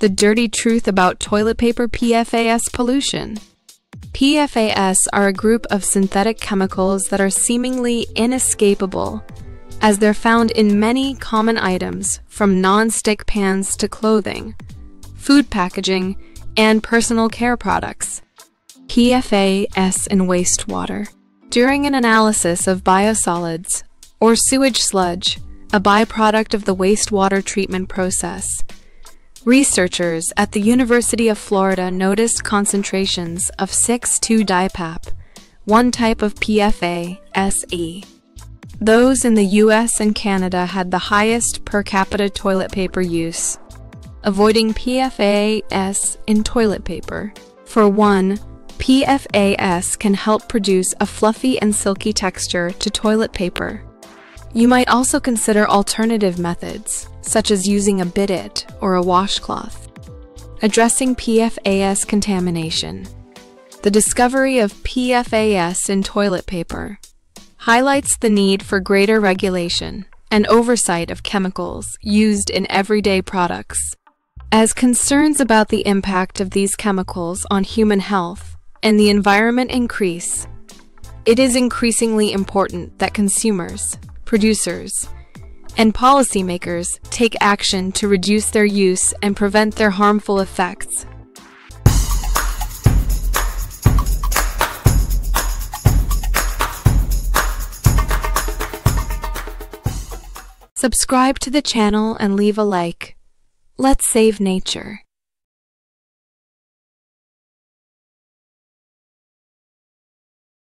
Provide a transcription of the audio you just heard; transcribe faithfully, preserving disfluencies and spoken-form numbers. The dirty truth about toilet paper P F A S pollution. P F A S are a group of synthetic chemicals that are seemingly inescapable, as they're found in many common items, from non-stick pans to clothing, food packaging, and personal care products. P F A S in wastewater. During an analysis of biosolids, or sewage sludge, a byproduct of the wastewater treatment process, researchers at the University of Florida noticed concentrations of six two DiPAP, one type of P F A S. Those in the U S and Canada had the highest per capita toilet paper use. Avoiding P F A S in toilet paper. For one, P F A S can help produce a fluffy and silky texture to toilet paper. You might also consider alternative methods, such as using a bidet or a washcloth. Addressing P F A S contamination. The discovery of P F A S in toilet paper highlights the need for greater regulation and oversight of chemicals used in everyday products, as concerns about the impact of these chemicals on human health and the environment increase. It is increasingly important that consumers, producers, and policymakers take action to reduce their use and prevent their harmful effects. Subscribe to the channel and leave a like. Let's save nature.